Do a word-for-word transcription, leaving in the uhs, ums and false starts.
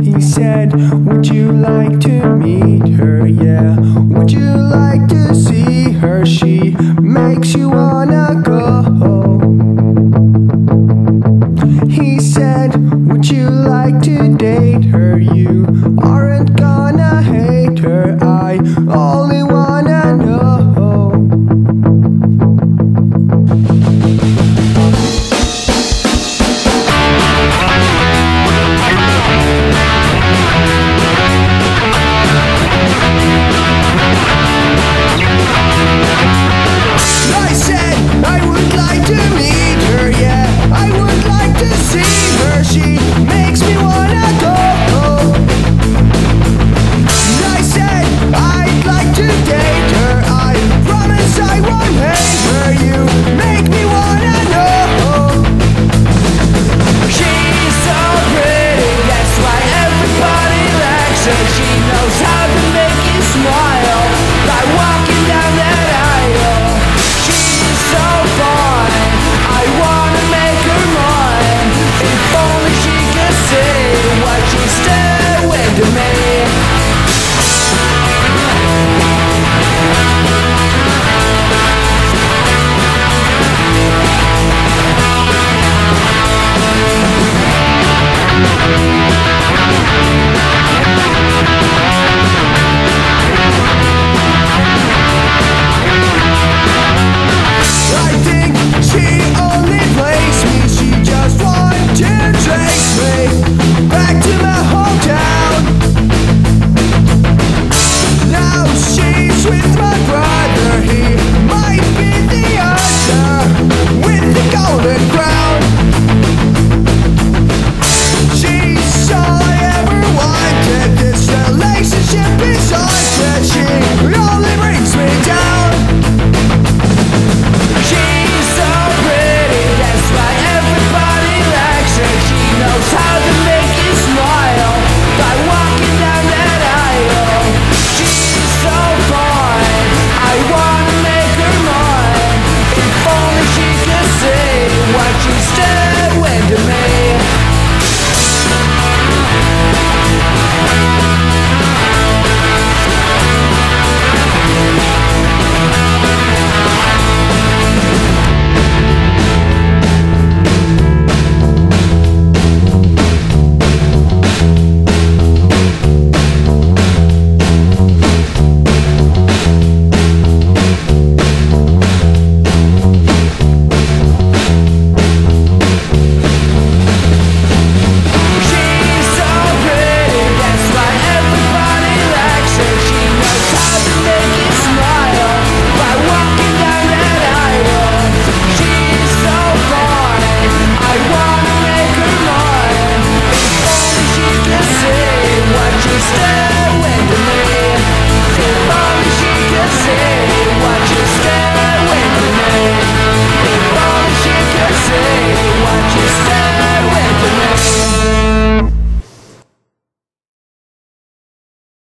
He said, would you like to meet her? Yeah, would you like to see her? She makes you wanna go. He said, would you like to date her? You aren't gonna hate her. I only wanna know. I would like to meet her, yeah, I would like to see